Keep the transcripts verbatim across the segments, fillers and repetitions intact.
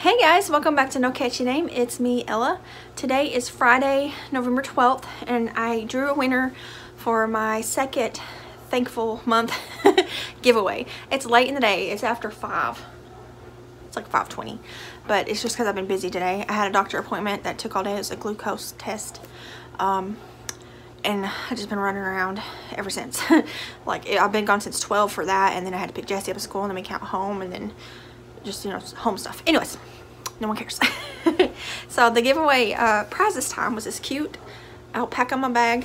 Hey guys, welcome back to No Catchy Name. It's me, Ella. Today is Friday, November twelfth, and I drew a winner for my second Thankful Month giveaway. It's late in the day. It's after five. It's like five twenty, but it's just because I've been busy today. I had a doctor appointment that took all day. It was a glucose test, um, and I've just been running around ever since. Like, I've been gone since twelve for that, and then I had to pick Jesse up at school, and then we count home, and then just, you know, home stuff. Anyways, no one cares. So the giveaway uh, prize this time was this cute alpaca my bag,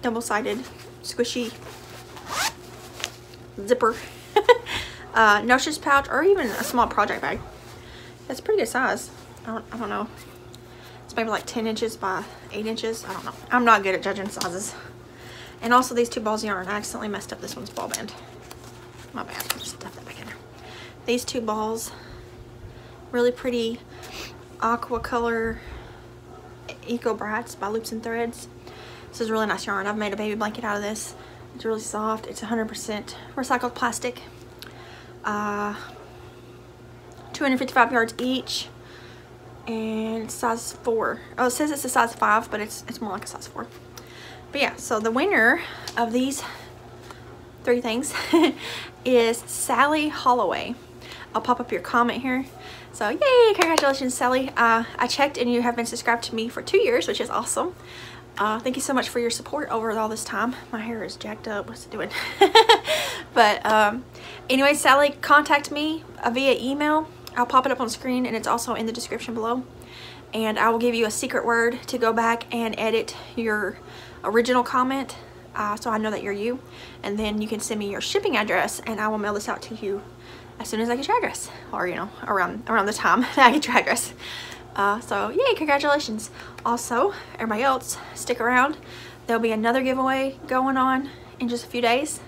double-sided, squishy zipper, uh, notions pouch, or even a small project bag. That's pretty good size. I don't, I don't know. It's maybe like ten inches by eight inches. I don't know. I'm not good at judging sizes. And also these two balls of yarn. I accidentally messed up this one's ball band. My bad. I'll just stuff that back in there. These two balls, really pretty aqua color Eco Brights by Loops and Threads. This is really nice yarn. I've made a baby blanket out of this. It's really soft. It's one hundred percent recycled plastic. Uh, two hundred fifty-five yards each, and it's size four. Oh, it says it's a size five, but it's it's more like a size four. But yeah, so the winner of these three things is Sally Holloway. I'll pop up your comment here. So yay, congratulations, Sally. Uh, I checked and you have been subscribed to me for two years, which is awesome. Uh, thank you so much for your support over all this time. My hair is jacked up. What's it doing? But um, anyway, Sally, contact me via email. I'll pop it up on screen, and it's also in the description below. And I will give you a secret word to go back and edit your original comment, uh, so I know that you're you. And then you can send me your shipping address, and I will mail this out to you as soon as I get your address, or you know, around around the time that I get your address. Uh, so yay, congratulations. Also, everybody else, stick around. There'll be another giveaway going on in just a few days,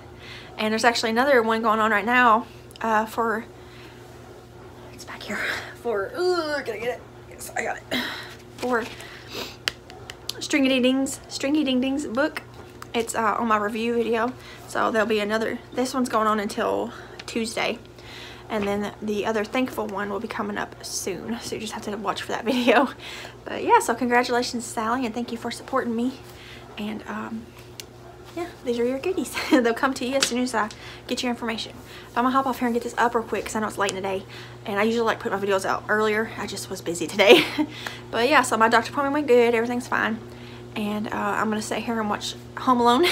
and there's actually another one going on right now uh, for it's back here for ooh, can I get it? Yes, I got it. For Stringy Dings, Stringy Ding Dings book. It's uh, on my review video. So there'll be another. This one's going on until Tuesday. And then the other thankful one will be coming up soon. So you just have to watch for that video. But yeah, so congratulations, Sally, and thank you for supporting me. And um, yeah, these are your goodies. They'll come to you as soon as I get your information. But I'm gonna hop off here and get this up real quick because I know it's late in the day. And I usually like put my videos out earlier. I just was busy today. But yeah, so my doctor appointment went good. Everything's fine. And uh, I'm gonna sit here and watch Home Alone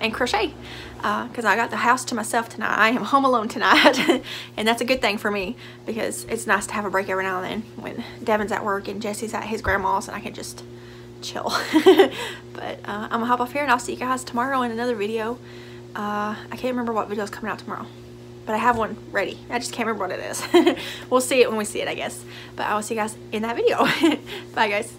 and crochet. Because uh, I got the house to myself tonight. I am home alone tonight. And that's a good thing for me, because it's nice to have a break every now and then when Devin's at work and Jesse's at his grandma's, and I can just chill. But uh, I'm gonna hop off here, and I'll see you guys tomorrow in another video. uh, I can't remember what video's coming out tomorrow, but I have one ready. I just can't remember what it is. We'll see it when we see it, I guess. But I will see you guys in that video. Bye guys.